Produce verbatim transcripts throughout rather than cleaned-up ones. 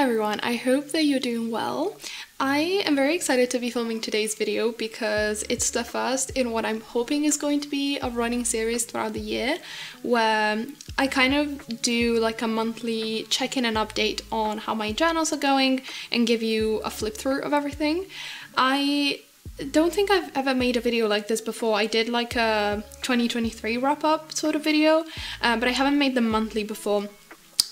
Hi everyone, I hope that you're doing well. I am very excited to be filming today's video because it's the first in what I'm hoping is going to be a running series throughout the year where I kind of do like a monthly check-in and update on how my journals are going and give you a flip through of everything. I don't think I've ever made a video like this before. I did like a twenty twenty-three wrap-up sort of video, uh, but I haven't made them monthly before.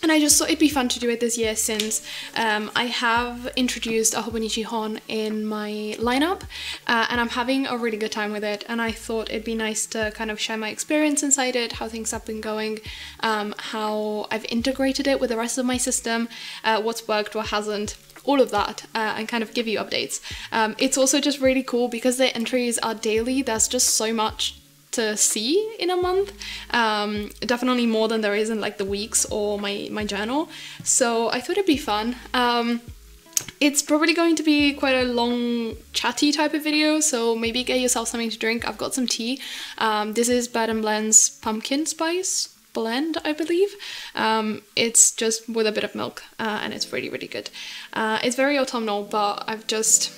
And I just thought it'd be fun to do it this year since um, I have introduced a Hobonichi Hon in my lineup uh, and I'm having a really good time with it, and I thought it'd be nice to kind of share my experience inside it, how things have been going, um, how I've integrated it with the rest of my system, uh, what's worked, what hasn't, all of that, uh, and kind of give you updates. Um, it's also just really cool because the entries are daily. There's just so much to see in a month, um, definitely more than there is in like the weeks or my, my journal, so I thought it'd be fun. Um, it's probably going to be quite a long chatty type of video, so maybe get yourself something to drink. I've got some tea. Um, this is Bad and Blend's pumpkin spice blend, I believe. Um, it's just with a bit of milk, uh, and it's really really good. Uh, it's very autumnal, but I've just,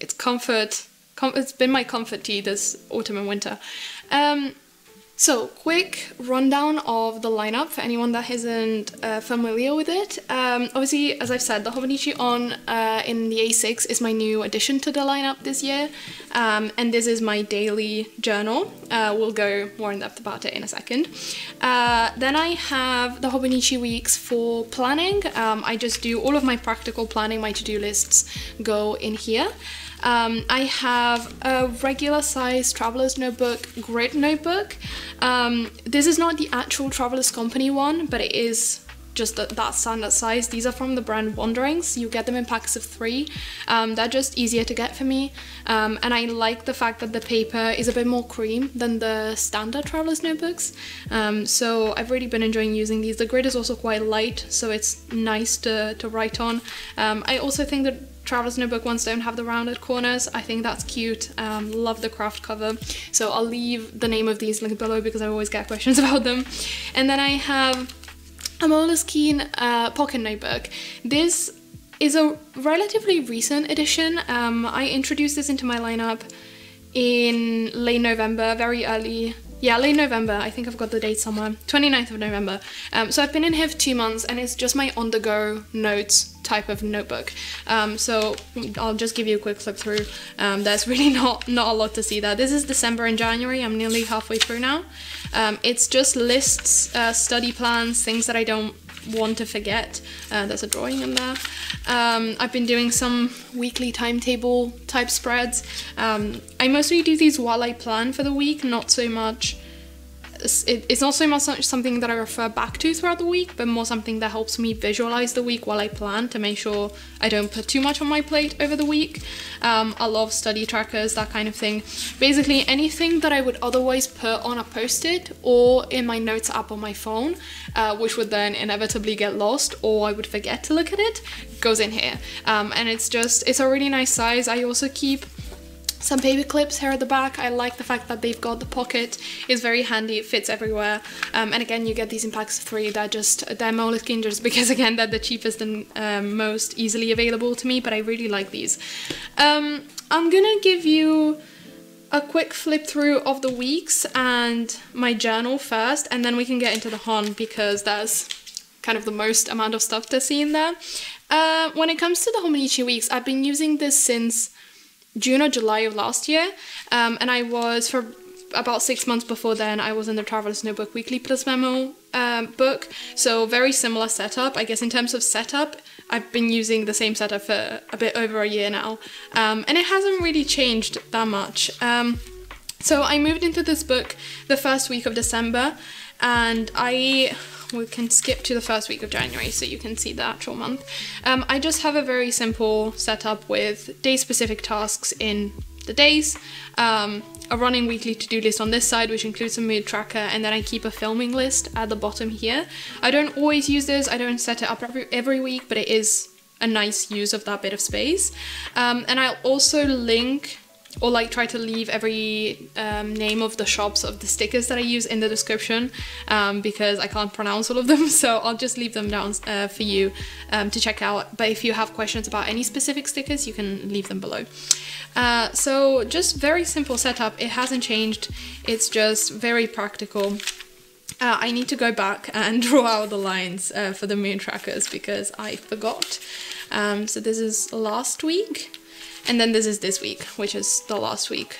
it's comfort, com it's been my comfort tea this autumn and winter. Um, so, quick rundown of the lineup for anyone that isn't uh, familiar with it. Um, obviously, as I've said, the Hobonichi On uh, in the A six is my new addition to the lineup this year, um, and this is my daily journal. Uh, we'll go more in depth about it in a second. Uh, then I have the Hobonichi Weeks for planning. Um, I just do all of my practical planning. My to-do lists go in here. Um, I have a regular size Traveler's Notebook grid notebook. Um, this is not the actual Traveler's Company one, but it is just that, that standard size. These are from the brand Wanderings. You get them in packs of three. Um, they're just easier to get for me, um, and I like the fact that the paper is a bit more cream than the standard Traveler's Notebooks, um, so I've really been enjoying using these. The grid is also quite light, so it's nice to, to write on. Um, I also think that Traveler's Notebook ones don't have the rounded corners. I think that's cute. Um, love the craft cover. So I'll leave the name of these linked below because I always get questions about them. And then I have a Moleskine uh, pocket notebook. This is a relatively recent addition. Um, I introduced this into my lineup in late November, very early. Yeah, late November, I think I've got the date somewhere, twenty-ninth of November. Um, so I've been in here for two months and it's just my on-the-go notes type of notebook. Um, so I'll just give you a quick flip through. Um, there's really not, not a lot to see there. This is December and January, I'm nearly halfway through now. Um, it's just lists, uh, study plans, things that I don't want to forget. Uh, there's a drawing in there. Um, I've been doing some weekly timetable type spreads. Um, I mostly do these while I plan for the week, not so much, it, it's not so much something that I refer back to throughout the week, but more something that helps me visualize the week while I plan to make sure I don't put too much on my plate over the week. Um, I love study trackers, that kind of thing. Basically anything that I would otherwise put on a post-it or in my notes app on my phone, uh, which would then inevitably get lost or I would forget to look at it, goes in here. Um, and it's just, it's a really nice size. I also keep some paper clips here at the back. I like the fact that they've got the pocket. It's very handy, it fits everywhere. Um, and again, you get these in packs of three. They're just, they're Moleskine just because again, they're the cheapest and um, most easily available to me, but I really like these. Um, I'm gonna give you a quick flip through of the weeks and my journal first, and then we can get into the Hon because that's kind of the most amount of stuff to see in there. Uh, when it comes to the Hobonichi Weeks, I've been using this since June or July of last year, um, and I was, for about six months before then, I was in the Traveler's Notebook Weekly Plus Memo um, book, so very similar setup. I guess in terms of setup, I've been using the same setup for a bit over a year now, um, and it hasn't really changed that much. Um, so I moved into this book the first week of December, and I... we can skip to the first week of January so you can see the actual month. Um, I just have a very simple setup with day-specific tasks in the days, um, a running weekly to-do list on this side which includes a mood tracker, and then I keep a filming list at the bottom here. I don't always use this, I don't set it up every, every week, but it is a nice use of that bit of space. Um, and I'll also link or like try to leave every um, name of the shops of the stickers that I use in the description, um, because I can't pronounce all of them, so I'll just leave them down uh, for you um, to check out. But if you have questions about any specific stickers, you can leave them below. Uh, so just very simple setup, it hasn't changed, it's just very practical. Uh, I need to go back and draw out the lines uh, for the moon trackers because I forgot. Um, so this is last week, and then this is this week, which is the last week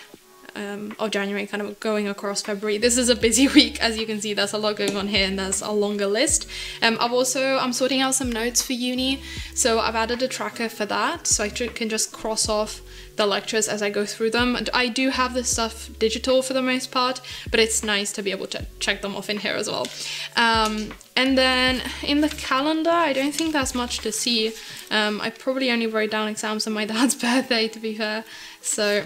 um, of January, kind of going across February. This is a busy week, as you can see, there's a lot going on here and there's a longer list. Um, I've also, I'm sorting out some notes for uni, so I've added a tracker for that, so I can just cross off the lectures as I go through them. And I do have this stuff digital for the most part, but it's nice to be able to check them off in here as well. Um, and then in the calendar, I don't think there's much to see. Um, I probably only wrote down exams on my dad's birthday, to be fair. So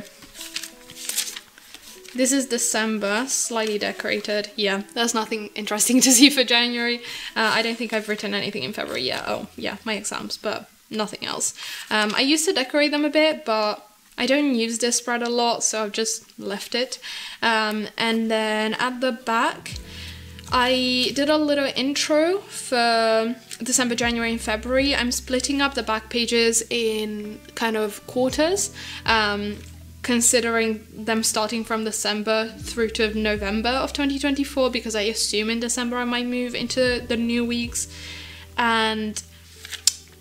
this is December, slightly decorated. Yeah, there's nothing interesting to see for January. Uh, I don't think I've written anything in February yet. Oh yeah, my exams, but nothing else. Um, I used to decorate them a bit, but I don't use this spread a lot, so I've just left it. Um, and then at the back, I did a little intro for December, January, and February. I'm splitting up the back pages in kind of quarters, um, considering them starting from December through to November of twenty twenty-four, because I assume in December I might move into the new weeks. And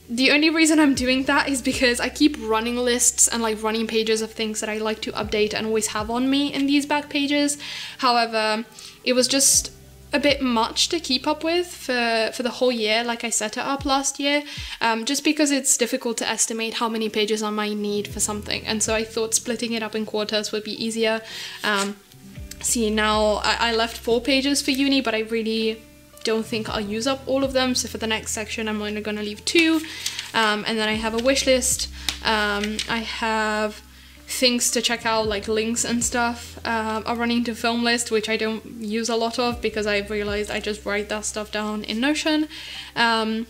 the only reason I'm doing that is because I keep running lists and like running pages of things that I like to update and always have on me in these back pages. However, it was just a bit much to keep up with for, for the whole year, like I set it up last year, um, just because it's difficult to estimate how many pages I might need for something. And so I thought splitting it up in quarters would be easier. Um, see, now I, I left four pages for uni, but I really don't think I'll use up all of them, so for the next section I'm only going to leave two, um, and then I have a wish list, um, I have things to check out like links and stuff, uh, a running to film list which I don't use a lot of because I've realized I just write that stuff down in Notion. um,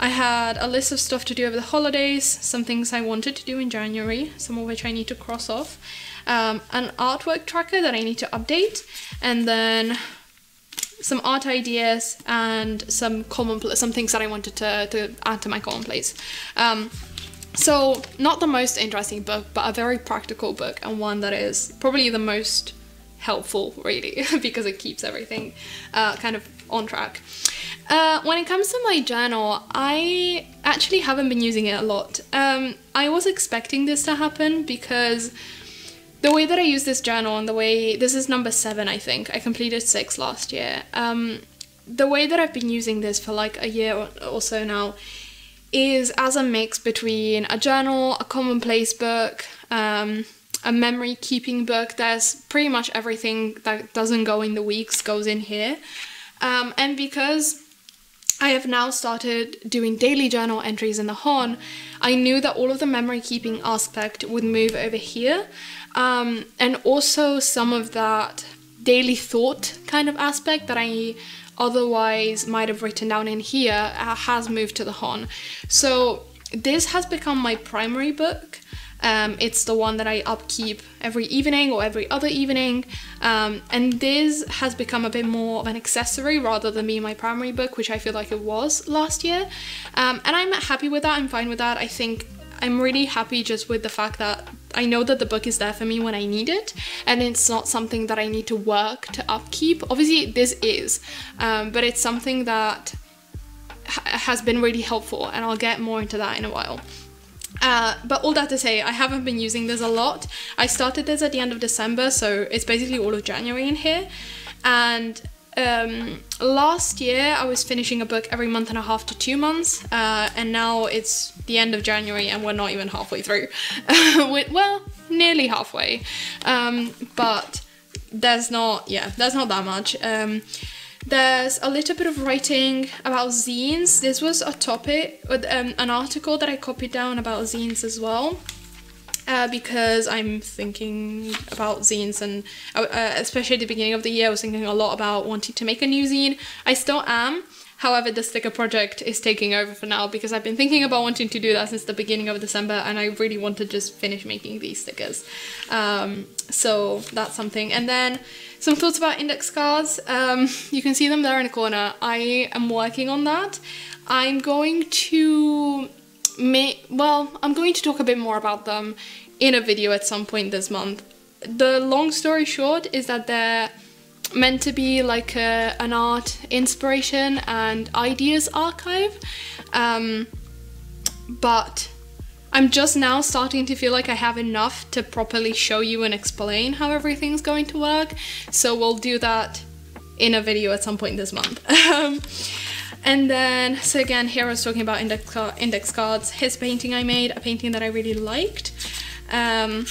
I had a list of stuff to do over the holidays, some things I wanted to do in January, some of which I need to cross off, um, an artwork tracker that I need to update, and then some art ideas and some commonplace, some things that I wanted to, to add to my commonplace. Um, so not the most interesting book, but a very practical book, and one that is probably the most helpful really because it keeps everything uh, kind of on track. Uh, when it comes to my journal, I actually haven't been using it a lot. Um, I was expecting this to happen because the way that I use this journal and the way, this is number seven I think, I completed six last year. Um, the way that I've been using this for like a year or, or so now is as a mix between a journal, a commonplace book, um, a memory keeping book. There's pretty much everything that doesn't go in the weeks goes in here. Um, and because I have now started doing daily journal entries in the Hon, I knew that all of the memory keeping aspect would move over here. Um, and also some of that daily thought kind of aspect that I otherwise might have written down in here uh, has moved to the Hon. So this has become my primary book. Um, it's the one that I upkeep every evening or every other evening, um, and this has become a bit more of an accessory rather than being my primary book, which I feel like it was last year, um, and I'm happy with that, I'm fine with that. I think I'm really happy just with the fact that I know that the book is there for me when I need it, and it's not something that I need to work to upkeep. Obviously this is, um, but it's something that ha- has been really helpful, and I'll get more into that in a while. Uh, but all that to say, I haven't been using this a lot. I started this at the end of December, so it's basically all of January in here. And um, last year I was finishing a book every month and a half to two months, uh, and now it's the end of January and we're not even halfway through. Well, nearly halfway, um, but there's not, yeah, there's not that much. Um, There's a little bit of writing about zines. This was a topic, um, an article that I copied down about zines as well, uh, because I'm thinking about zines, and uh, especially at the beginning of the year, I was thinking a lot about wanting to make a new zine. I still am, However, the sticker project is taking over for now because I've been thinking about wanting to do that since the beginning of December, and I really want to just finish making these stickers. Um, so that's something. And then some thoughts about index cards. Um, you can see them there in the corner. I am working on that. I'm going to make, well, I'm going to talk a bit more about them in a video at some point this month. The long story short is that they're meant to be like a, an art inspiration and ideas archive, um, but I'm just now starting to feel like I have enough to properly show you and explain how everything's going to work, so we'll do that in a video at some point this month. um, And then, so again, here I was talking about index, car index cards. His painting I made, a painting that I really liked. Um,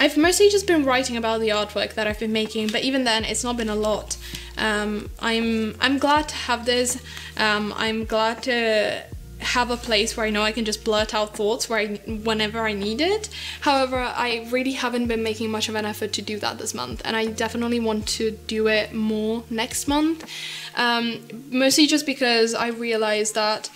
I've mostly just been writing about the artwork that I've been making, but even then, it's not been a lot. Um, I'm, I'm glad to have this. Um, I'm glad to have a place where I know I can just blurt out thoughts where I, whenever I need it. However, I really haven't been making much of an effort to do that this month, and I definitely want to do it more next month. Um, mostly just because I realized that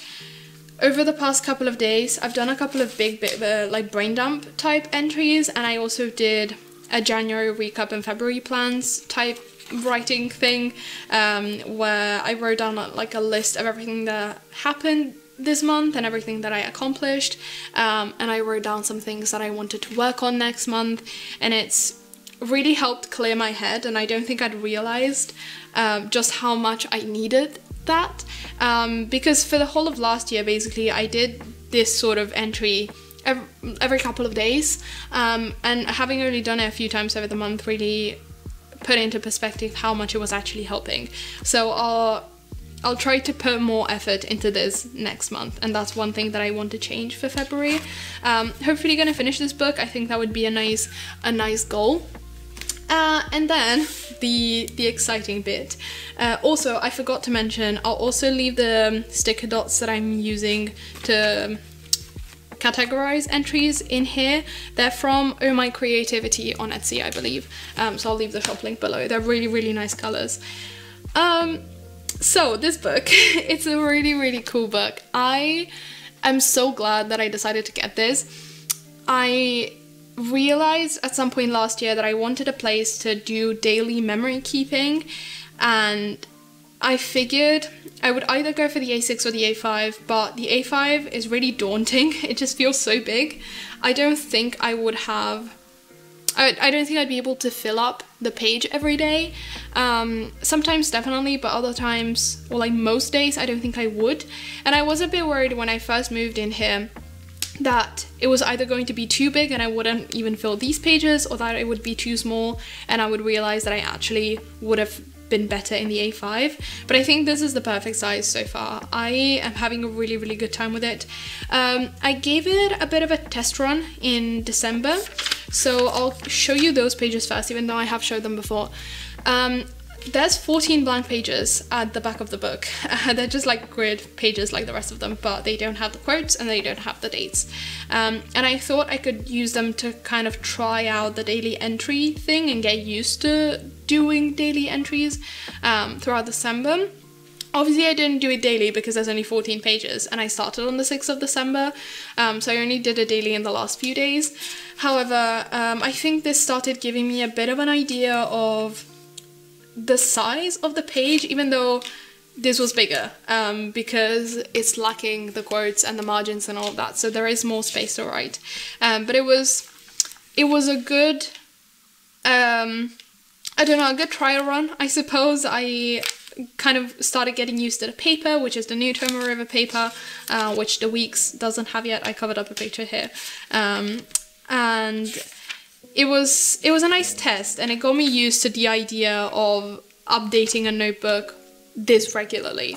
over the past couple of days, I've done a couple of big bit, uh, like brain dump type entries, and I also did a January recap and February plans type writing thing, um, where I wrote down like a list of everything that happened this month and everything that I accomplished, um, and I wrote down some things that I wanted to work on next month, and it's really helped clear my head, and I don't think I'd realized um, just how much I needed that, um, because for the whole of last year basically I did this sort of entry every, every couple of days, um, and having only done it a few times over the month really put into perspective how much it was actually helping. So I'll I'll try to put more effort into this next month, and that's one thing that I want to change for February. Um, hopefully gonna finish this book. I think that would be a nice a nice goal. Uh, and then the the exciting bit. Uh, also, I forgot to mention, I'll also leave the sticker dots that I'm using to categorize entries in here. They're from Oh My Creativity on Etsy, I believe. Um, so I'll leave the shop link below. They're really, really nice colors. Um, So this book, it's a really, really cool book. I am so glad that I decided to get this. I realized at some point last year that I wanted a place to do daily memory keeping, and I figured I would either go for the A six or the A five, but the A five is really daunting. It just feels so big. I don't think I would have... I don't think I'd be able to fill up the page every day. Um, sometimes definitely, but other times, or like most days, I don't think I would. And I was a bit worried when I first moved in here that it was either going to be too big and I wouldn't even fill these pages, or that it would be too small and I would realize that I actually would have been better in the A five. But I think this is the perfect size so far. I am having a really, really good time with it. Um, I gave it a bit of a test run in December. So I'll show you those pages first, even though I have showed them before. Um, there's fourteen blank pages at the back of the book. Uh, they're just like grid pages like the rest of them, but they don't have the quotes and they don't have the dates. Um, and I thought I could use them to kind of try out the daily entry thing and get used to doing daily entries um, throughout December. Obviously I didn't do it daily because there's only fourteen pages, and I started on the sixth of December, um, so I only did it daily in the last few days. However, um, I think this started giving me a bit of an idea of the size of the page, even though this was bigger, um, because it's lacking the quotes and the margins and all of that, so there is more space to write. Um, but it was, it was a good, um, I don't know, a good trial run, I suppose. I... kind of started getting used to the paper, which is the new Toma River paper, uh, which the Weeks doesn't have yet. I covered up a picture here. Um, and it was, it was a nice test, and it got me used to the idea of updating a notebook this regularly.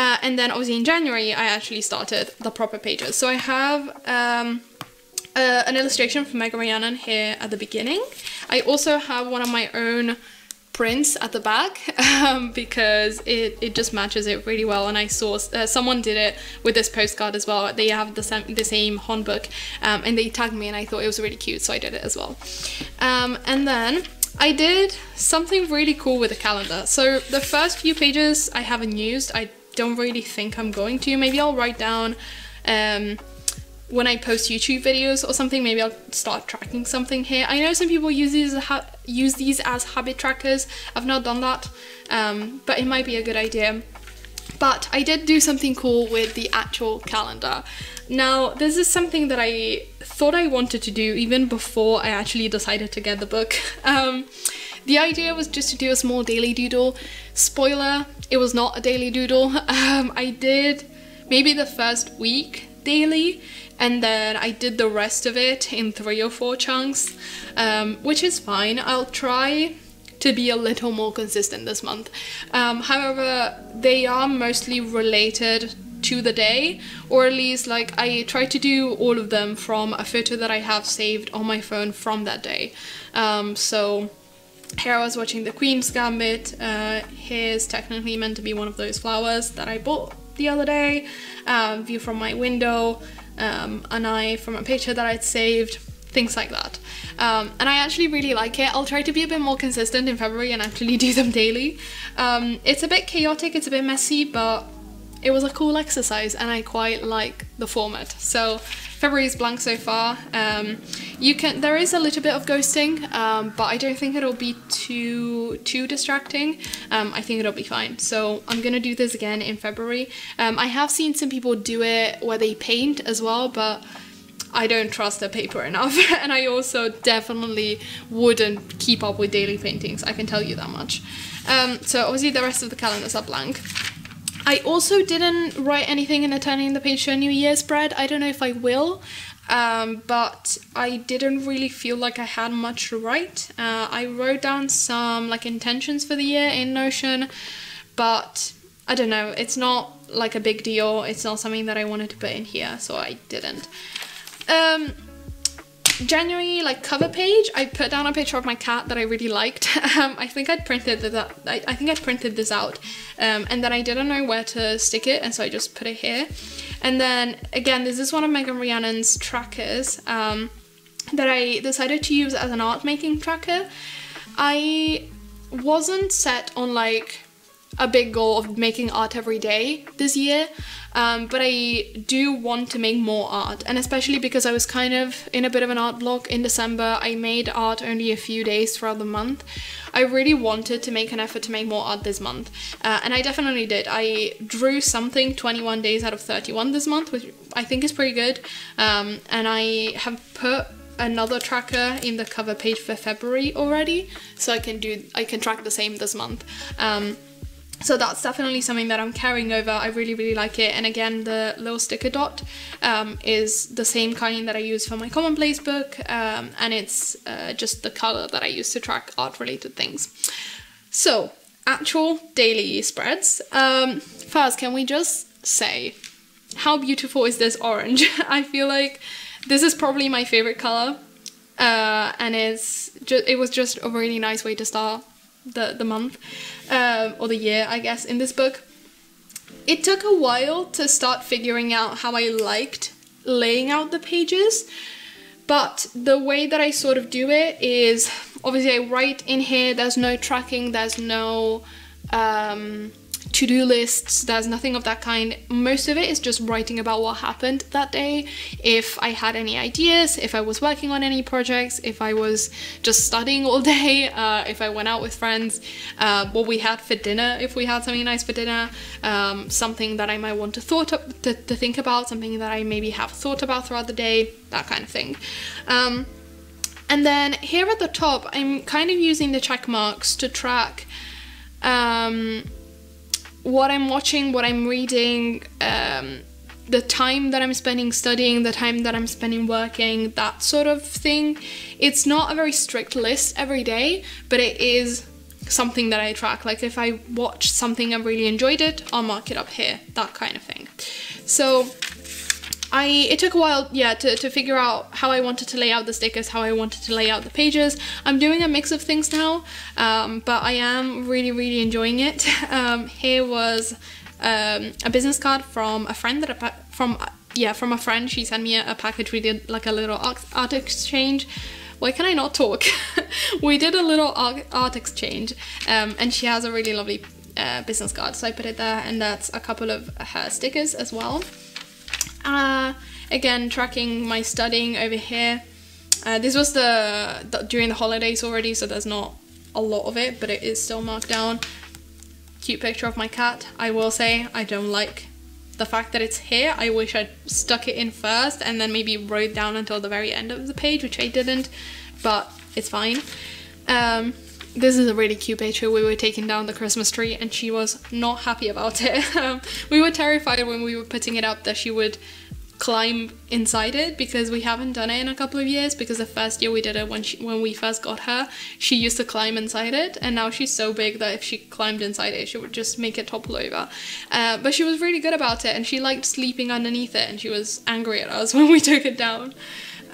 Uh, and then obviously in January, I actually started the proper pages. So I have um, a, an illustration from Megan-Rhiannon here at the beginning. I also have one of my own prints at the back, um, because it, it just matches it really well, and I saw uh, someone did it with this postcard as well. They have the, sem the same Honbook, um, and they tagged me and I thought it was really cute, so I did it as well. Um, and then I did something really cool with the calendar. So the first few pages I haven't used. I don't really think I'm going to. Maybe I'll write down um, when I post YouTube videos or something, maybe I'll start tracking something here. I know some people use these, ha use these as habit trackers. I've not done that, um, but it might be a good idea. But I did do something cool with the actual calendar. Now, this is something that I thought I wanted to do even before I actually decided to get the book. Um, the idea was just to do a small daily doodle. Spoiler, it was not a daily doodle. Um, I did maybe the first week daily, and then I did the rest of it in three or four chunks, um, which is fine. I'll try to be a little more consistent this month. Um, however, they are mostly related to the day, or at least like I try to do all of them from a photo that I have saved on my phone from that day. Um, so here I was watching the Queen's Gambit. Uh, here's technically meant to be one of those flowers that I bought the other day. Um, view from my window, um, an eye from a picture that I'd saved, things like that. Um, and I actually really like it. I'll try to be a bit more consistent in February and actually do them daily. Um, it's a bit chaotic, it's a bit messy, but it was a cool exercise and I quite like the format. So February is blank so far. Um, you can, there is a little bit of ghosting, um, but I don't think it'll be too too distracting. Um, I think it'll be fine. So I'm gonna do this again in February. Um, I have seen some people do it where they paint as well, but I don't trust the paper enough, and I also definitely wouldn't keep up with daily paintings, I can tell you that much. Um, so obviously the rest of the calendars are blank. I also didn't write anything in the Turning the Page Show New Year's spread. I don't know if I will, um, but I didn't really feel like I had much to write. Uh, I wrote down some like intentions for the year in Notion, but I don't know, it's not like a big deal. It's not something that I wanted to put in here, so I didn't. Um, January like cover page, I put down a picture of my cat that I really liked. Um, I think I'd printed that. I, I think I'd printed this out, um, and then I didn't know where to stick it, and so I just put it here. And then again, this is one of Megan-Rhiannon's trackers um, that I decided to use as an art making tracker. I wasn't set on like a big goal of making art every day this year, um, but I do want to make more art, and especially because I was kind of in a bit of an art block in December. I made art only a few days throughout the month. I really wanted to make an effort to make more art this month, uh, and I definitely did. I drew something twenty-one days out of thirty-one this month, which I think is pretty good, um, and I have put another tracker in the cover page for February already, so I can do I can track the same this month. Um, So that's definitely something that I'm carrying over. I really, really like it. And again, the little sticker dot um, is the same kind that I use for my commonplace book. Um, and it's uh, just the color that I use to track art related things. So actual daily spreads. Um, first, can we just say, how beautiful is this orange? I feel like this is probably my favorite color. Uh, and it's ju- it was just a really nice way to start the the month, um, or the year, I guess, in this book. It took a while to start figuring out how I liked laying out the pages, but the way that I sort of do it is, obviously I write in here, there's no tracking, there's no um, to-do lists, there's nothing of that kind. Most of it is just writing about what happened that day, if I had any ideas, if I was working on any projects, if I was just studying all day, uh, if I went out with friends, uh, what we had for dinner, if we had something nice for dinner, um, something that I might want to, thought up, to, to think about, something that I maybe have thought about throughout the day, that kind of thing. Um, and then here at the top, I'm kind of using the check marks to track um, what I'm watching, what I'm reading, um, the time that I'm spending studying, the time that I'm spending working, that sort of thing. It's not a very strict list every day, but it is something that I track. Like if I watch something and really enjoyed it, I'll mark it up here, that kind of thing. So I, it took a while, yeah, to, to figure out how I wanted to lay out the stickers, how I wanted to lay out the pages. I'm doing a mix of things now, um, but I am really, really enjoying it. Um, here was um, a business card from a friend that I, from yeah, from a friend. She sent me a, a package. We did like a little art, art exchange. Why can I not talk? We did a little art, art exchange, um, and she has a really lovely uh, business card, so I put it there, and that's a couple of her stickers as well. Uh, again, tracking my studying over here. Uh, this was the, the during the holidays already, so there's not a lot of it, but it is still marked down. Cute picture of my cat. I will say I don't like the fact that it's here. I wish I'd stuck it in first and then maybe wrote down until the very end of the page, which I didn't, but it's fine. Um, this is a really cute picture. We were taking down the Christmas tree and she was not happy about it. Um, we were terrified when we were putting it up that she would climb inside it, because we haven't done it in a couple of years, because the first year we did it when she, when we first got her, she used to climb inside it, and now she's so big that if she climbed inside it, she would just make it topple over. Uh, but she was really good about it, and she liked sleeping underneath it, and she was angry at us when we took it down.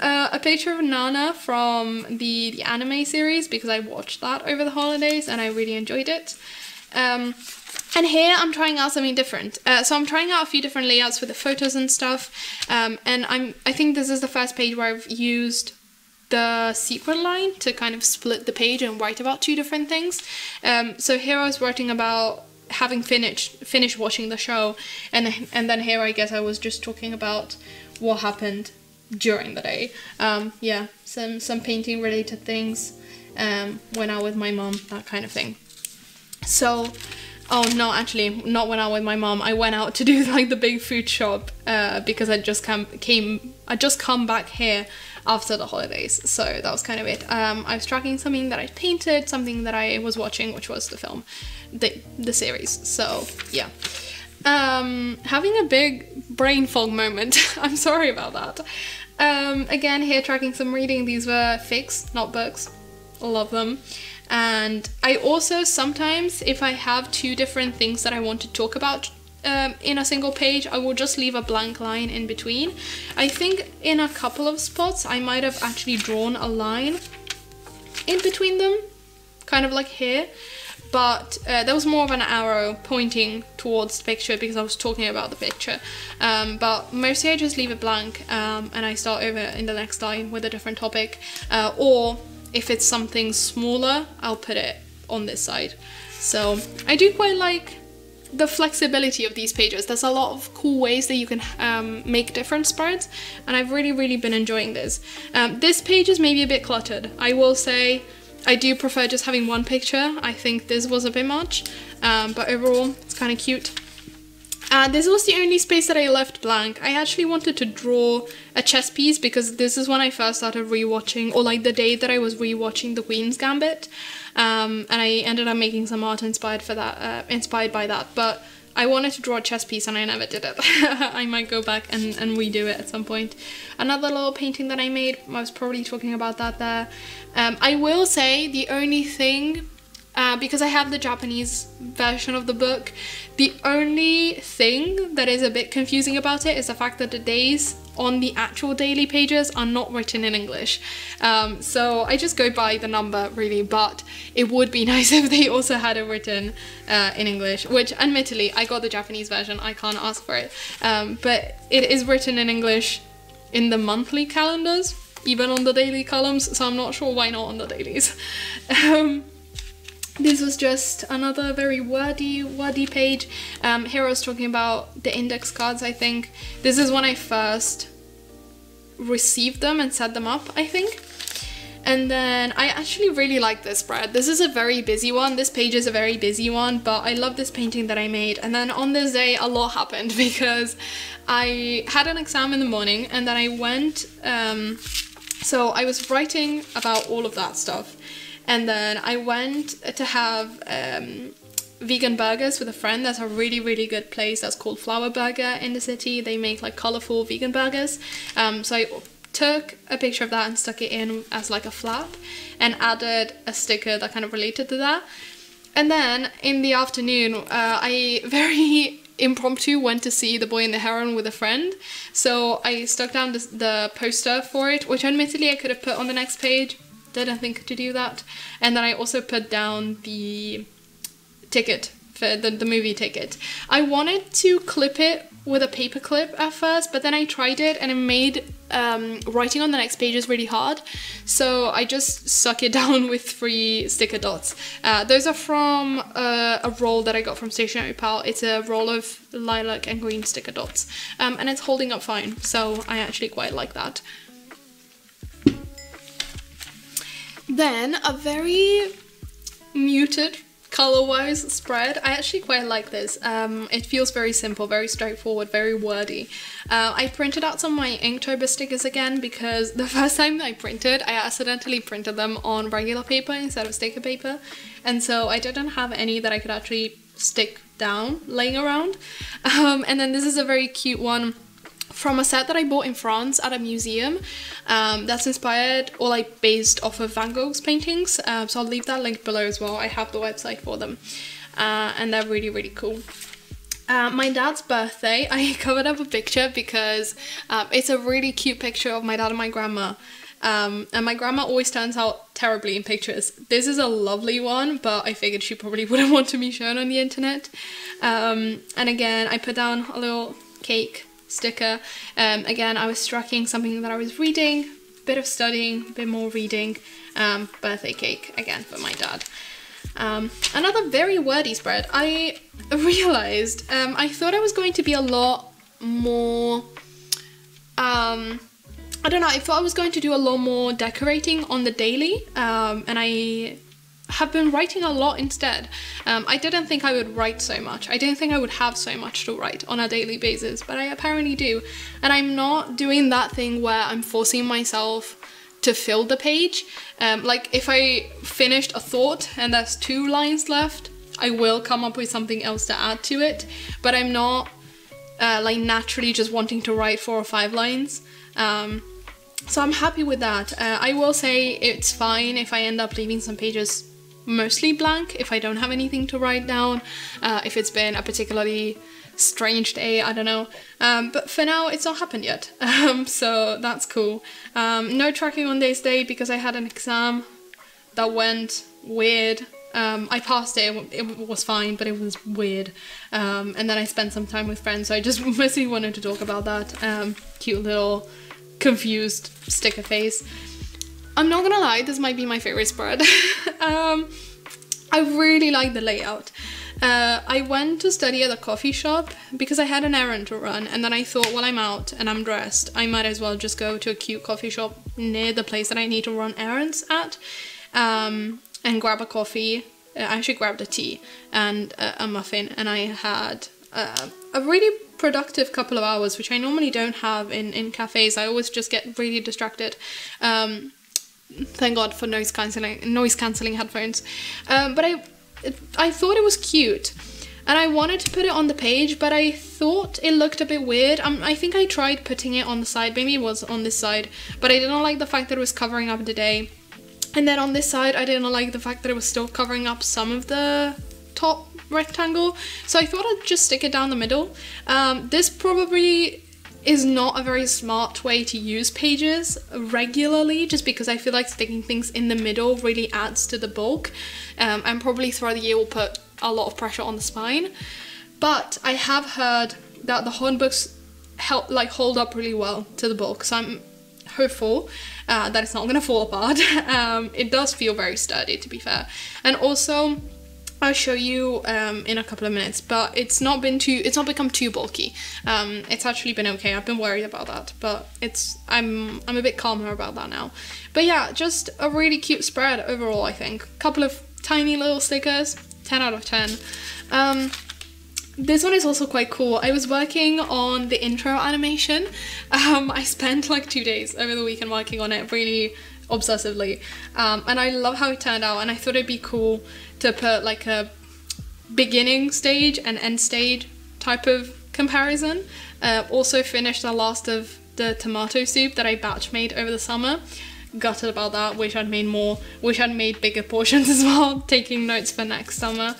Uh, a picture of Nana from the, the anime series, because I watched that over the holidays and I really enjoyed it. Um, And here I'm trying out something different. Uh, so I'm trying out a few different layouts with the photos and stuff. Um, and I'm, I think this is the first page where I've used the sequin line to kind of split the page and write about two different things. Um, so here I was writing about having finished finished watching the show. And, and then here I guess I was just talking about what happened during the day. Um, yeah, some, some painting related things. Um, went out with my mom, that kind of thing. So... Oh no, actually, not when I was with my mom. I went out to do like the big food shop uh, because I just came, came, I just come back here after the holidays. So that was kind of it. Um, I was tracking something that I painted, something that I was watching, which was the film, the the series. So yeah, um, having a big brain fog moment. I'm sorry about that. Um, again, here tracking some reading. These were fics, not books. Love them. And I also sometimes, if I have two different things that I want to talk about um, in a single page, I will just leave a blank line in between. I think in a couple of spots I might have actually drawn a line in between them, kind of like here, but uh, there was more of an arrow pointing towards the picture because I was talking about the picture. Um, but mostly I just leave it blank um, and I start over in the next line with a different topic, uh, or if it's something smaller, I'll put it on this side. So I do quite like the flexibility of these pages. There's a lot of cool ways that you can um, make different spreads, and I've really, really been enjoying this. Um, this page is maybe a bit cluttered. I will say I do prefer just having one picture. I think this was a bit much, um, but overall it's kind of cute. Uh, this was the only space that I left blank. I actually wanted to draw a chess piece because this is when I first started rewatching, or like the day that I was rewatching the Queen's Gambit, um, and I ended up making some art inspired for that, uh, inspired by that. But I wanted to draw a chess piece and I never did it. I might go back and, and redo it at some point. Another little painting that I made. I was probably talking about that there. Um, I will say the only thing. Uh, because I have the Japanese version of the book. The only thing that is a bit confusing about it is the fact that the days on the actual daily pages are not written in English. Um, so I just go by the number really, but it would be nice if they also had it written uh, in English, which admittedly, I got the Japanese version, I can't ask for it. Um, but it is written in English in the monthly calendars, even on the daily columns, so I'm not sure why not on the dailies. Um, This was just another very wordy, wordy page. Um, here I was talking about the index cards, I think. This is when I first received them and set them up, I think. And then I actually really like this spread. This is a very busy one. This page is a very busy one, but I love this painting that I made. And then on this day, a lot happened because I had an exam in the morning and then I went... Um, so I was writing about all of that stuff. And then I went to have um, vegan burgers with a friend. That's a really, really good place that's called Flower Burger in the city. They make like colorful vegan burgers. Um, so I took a picture of that and stuck it in as like a flap and added a sticker that kind of related to that. And then in the afternoon, uh, I very impromptu went to see The Boy and the Heron with a friend. So I stuck down the, the poster for it, which admittedly I could have put on the next page. Didn't think to do that. And then I also put down the ticket for for the, the movie ticket. I wanted to clip it with a paper clip at first, but then I tried it and it made um, writing on the next pages really hard. So I just stuck it down with three sticker dots. Uh, those are from uh, a roll that I got from Stationery Pal. It's a roll of lilac and green sticker dots, um, and it's holding up fine. So I actually quite like that. Then a very muted color-wise spread. I actually quite like this. Um, it feels very simple, very straightforward, very wordy. Uh, I printed out some of my Inktober stickers again because the first time I printed, I accidentally printed them on regular paper instead of sticker paper. And so I didn't have any that I could actually stick down laying around. Um, and then this is a very cute one from a set that I bought in France at a museum um, that's inspired or like based off of Van Gogh's paintings. Uh, so I'll leave that link below as well. I have the website for them uh, and they're really, really cool. Uh, my dad's birthday, I covered up a picture because um, it's a really cute picture of my dad and my grandma. Um, and my grandma always turns out terribly in pictures. This is a lovely one, but I figured she probably wouldn't want to be shown on the internet. Um, and again, I put down a little cake sticker. Um, again, I was striking something that I was reading, bit of studying, bit more reading, um, birthday cake again for my dad. Um, another very wordy spread. I realized, um, I thought I was going to be a lot more, um, I don't know, I thought I was going to do a lot more decorating on the daily, um, and I have been writing a lot instead. Um, I didn't think I would write so much. I didn't think I would have so much to write on a daily basis, but I apparently do. And I'm not doing that thing where I'm forcing myself to fill the page. Um, like if I finished a thought and there's two lines left, I will come up with something else to add to it, but I'm not uh, like naturally just wanting to write four or five lines. Um, so I'm happy with that. Uh, I will say it's fine if I end up leaving some pages mostly blank if I don't have anything to write down, uh, if it's been a particularly strange day, I don't know. Um, but for now, it's not happened yet, um, so that's cool. Um, no tracking on this day because I had an exam that went weird. Um, I passed it, it, it was fine, but it was weird. Um, and then I spent some time with friends, so I just mostly wanted to talk about that. Um, cute little confused sticker face. I'm not gonna lie, this might be my favorite spread. um, I really like the layout. Uh, I went to study at a coffee shop because I had an errand to run, and then I thought, well, I'm out and I'm dressed, I might as well just go to a cute coffee shop near the place that I need to run errands at um, and grab a coffee. I actually grabbed a tea and a, a muffin, and I had uh, a really productive couple of hours, which I normally don't have in, in cafes. I always just get really distracted. Um, Thank God for noise cancelling noise cancelling headphones. Um, but I, I thought it was cute, and I wanted to put it on the page, but I thought it looked a bit weird. Um, I think I tried putting it on the side. Maybe it was on this side, but I didn't like the fact that it was covering up the day. And then on this side, I didn't like the fact that it was still covering up some of the top rectangle. So I thought I'd just stick it down the middle. Um, this probably is not a very smart way to use pages regularly, just because I feel like sticking things in the middle really adds to the bulk, um, and probably throughout the year will put a lot of pressure on the spine. But I have heard that the hornbooks help, like, hold up really well to the bulk, so I'm hopeful uh, that it's not gonna fall apart. um, it does feel very sturdy, to be fair. And also, I'll show you um, in a couple of minutes, but it's not been too, it's not become too bulky. Um, it's actually been okay. I've been worried about that, but it's, I'm, I'm a bit calmer about that now. But yeah, just a really cute spread overall, I think. Couple of tiny little stickers, ten out of ten. Um, This one is also quite cool. I was working on the intro animation. Um, I spent like two days over the weekend working on it really obsessively. Um, and I love how it turned out, and I thought it'd be cool to put like a beginning stage and end stage type of comparison. Uh, also finished the last of the tomato soup that I batch made over the summer. Gutted about that, wish I'd made more, wish I'd made bigger portions as well, taking notes for next summer.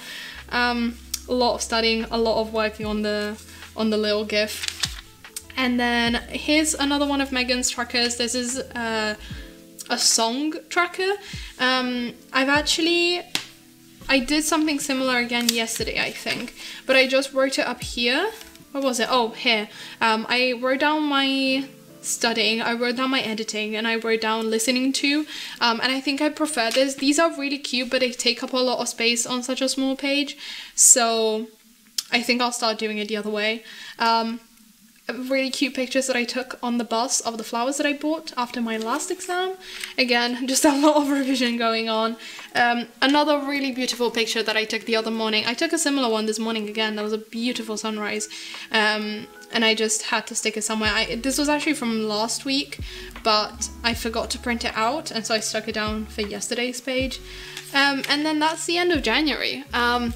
Um, A lot of studying, a lot of working on the on the little GIF. And then here's another one of Megan's trackers. This is uh, a song tracker. Um, I've actually I did something similar again yesterday, I think, but I just worked it up here. What was it? Oh, here. Um, I wrote down my studying, I wrote down my editing, and I wrote down listening to, um, and I think I prefer this. These are really cute, but they take up a lot of space on such a small page, so I think I'll start doing it the other way. Um, really cute pictures that I took on the bus of the flowers that I bought after my last exam. Again, just a lot of revision going on. Um, another really beautiful picture that I took the other morning. I took a similar one this morning again. That was a beautiful sunrise, um, and I just had to stick it somewhere. I, this was actually from last week, but I forgot to print it out, and so I stuck it down for yesterday's page. Um, and then that's the end of January. Um,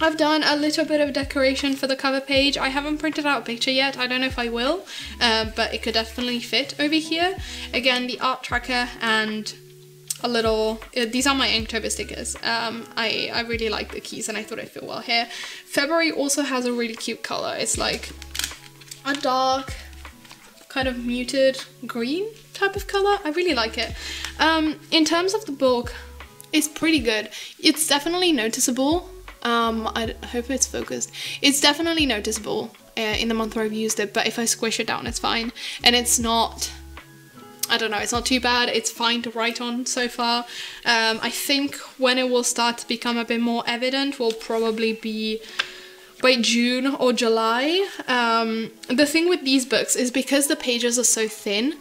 I've done a little bit of decoration for the cover page. I haven't printed out a picture yet. I don't know if I will, uh, but it could definitely fit over here. Again, the art tracker and a little... Uh, these are my Inktober stickers. Um, I, I really like the keys and I thought I'd fit well here. February also has a really cute colour. It's like a dark, kind of muted green type of colour. I really like it. Um, in terms of the book, it's pretty good. It's definitely noticeable. Um, I hope it's focused. It's definitely noticeable uh, in the month where I've used it, but if I squish it down, it's fine. And it's not, I don't know, it's not too bad. It's fine to write on so far. Um, I think when it will start to become a bit more evident will probably be by June or July. Um, the thing with these books is because the pages are so thin,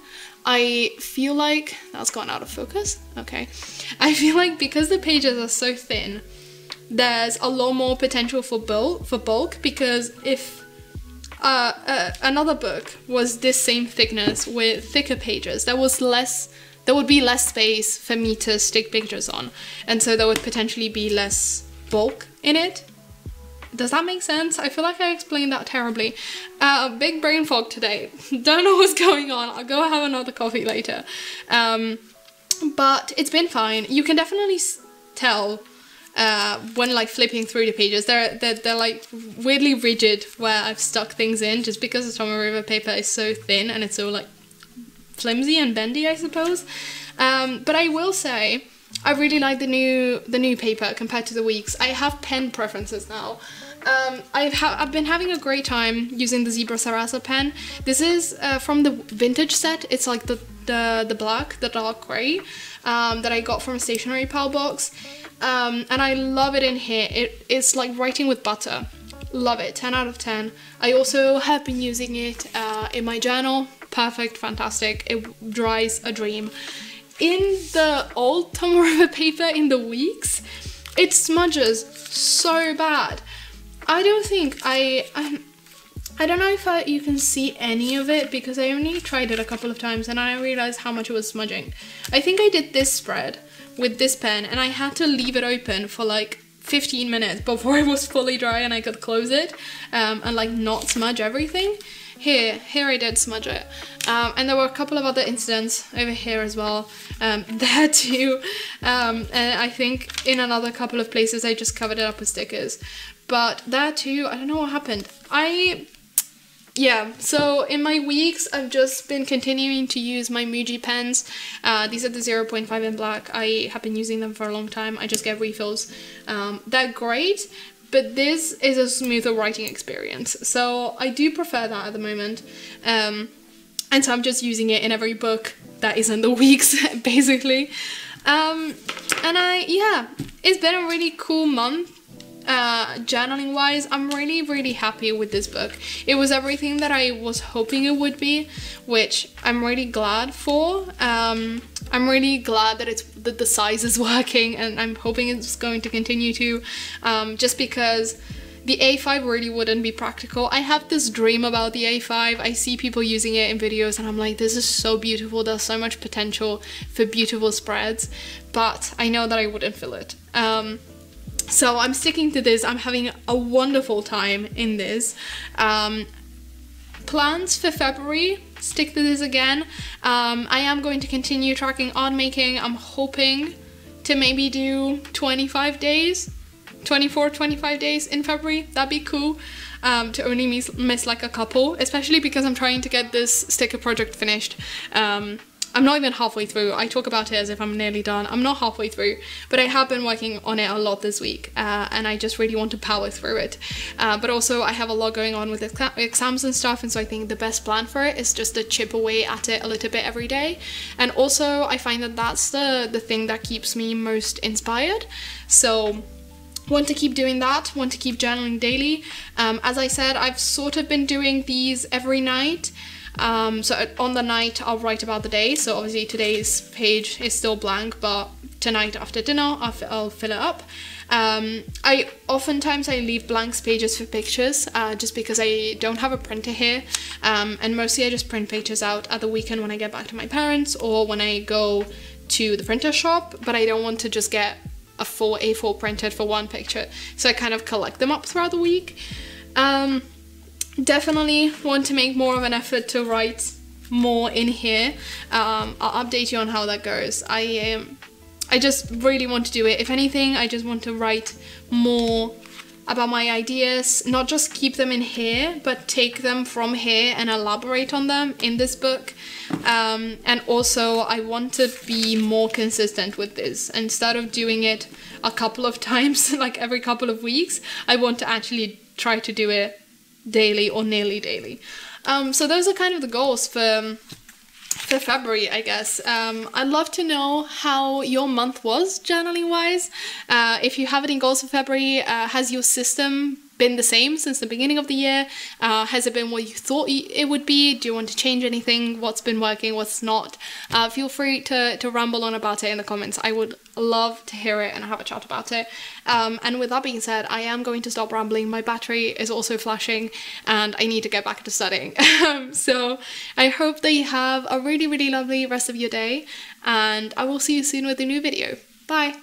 I feel like, that's gone out of focus, okay. I feel like because the pages are so thin, there's a lot more potential for bulk, for bulk because if uh, uh, another book was this same thickness with thicker pages, there was less, there would be less space for me to stick pictures on, and so there would potentially be less bulk in it. Does that make sense? I feel like I explained that terribly. Uh, big brain fog today. Don't know what's going on. I'll go have another coffee later. Um, but it's been fine. You can definitely tell Uh, when like flipping through the pages, they're, they're they're like weirdly rigid where I've stuck things in, just because the Toma River paper is so thin and it's all like flimsy and bendy, I suppose. Um, but I will say I really like the new the new paper compared to the Weeks. I have pen preferences now. Um, I've ha I've been having a great time using the Zebra Sarasa pen. This is uh, from the vintage set. It's like the the the black, the dark grey, um, that I got from a Stationery Pal box. Um, and I love it in here. It, it's like writing with butter. Love it, ten out of ten. I also have been using it uh, in my journal. Perfect, fantastic. It dries a dream. In the old Toma River paper in the Weeks, it smudges so bad. I don't think I... I, I don't know if I, you can see any of it because I only tried it a couple of times and I realized how much it was smudging. I think I did this spread with this pen and I had to leave it open for like fifteen minutes before it was fully dry and I could close it um, and like not smudge everything. Here, here I did smudge it. Um, and there were a couple of other incidents over here as well, um, there too. Um, and I think in another couple of places I just covered it up with stickers. But there too, I don't know what happened. I... Yeah, so in my Weeks, I've just been continuing to use my Muji pens. Uh, these are the zero point five in black. I have been using them for a long time. I just get refills. Um, they're great, but this is a smoother writing experience. So I do prefer that at the moment. Um, and so I'm just using it in every book that isn't the Weeks, basically. Um, and I, yeah, it's been a really cool month. Uh, journaling wise, I'm really really happy with this book. It was everything that I was hoping it would be, which I'm really glad for. um, I'm really glad that it's that the size is working, and I'm hoping it's going to continue to, um, just because the A five really wouldn't be practical. I have this dream about the A five. I see people using it in videos and I'm like, this is so beautiful. There's so much potential for beautiful spreads, but I know that I wouldn't fill it. um, So I'm sticking to this. I'm having a wonderful time in this. Um, plans for February, stick to this again. Um, I am going to continue tracking art making. I'm hoping to maybe do twenty-five days, twenty-four, twenty-five days in February. That'd be cool, um, to only miss, miss like a couple, especially because I'm trying to get this sticker project finished. Um, I'm not even halfway through. I talk about it as if I'm nearly done. I'm not halfway through, but I have been working on it a lot this week, uh, and I just really want to power through it. Uh, but also I have a lot going on with ex exams and stuff, and so I think the best plan for it is just to chip away at it a little bit every day. And also I find that that's the, the thing that keeps me most inspired. So want to keep doing that, want to keep journaling daily. Um, as I said, I've sort of been doing these every night. Um, so on the night I'll write about the day, so obviously today's page is still blank, but tonight after dinner I'll, I'll fill it up. Um, I oftentimes I leave blank pages for pictures, uh, just because I don't have a printer here, um, and mostly I just print pictures out at the weekend when I get back to my parents or when I go to the printer shop, but I don't want to just get a full A four printed for one picture, so I kind of collect them up throughout the week. Um, Definitely want to make more of an effort to write more in here. Um, I'll update you on how that goes. I um, I just really want to do it. If anything, I just want to write more about my ideas, not just keep them in here, but take them from here and elaborate on them in this book. Um, and also I want to be more consistent with this. Instead of doing it a couple of times, like every couple of weeks, I want to actually try to do it daily or nearly daily. Um, so those are kind of the goals for, for February, I guess. Um, I'd love to know how your month was journaling wise. Uh, if you have any goals for February, uh, has your system been the same since the beginning of the year? Uh, has it been what you thought it would be? Do you want to change anything? What's been working? What's not? Uh, feel free to, to ramble on about it in the comments. I would love to hear it and have a chat about it. Um, and with that being said, I am going to stop rambling. My battery is also flashing and I need to get back to studying. So I hope that you have a really, really lovely rest of your day, and I will see you soon with a new video. Bye.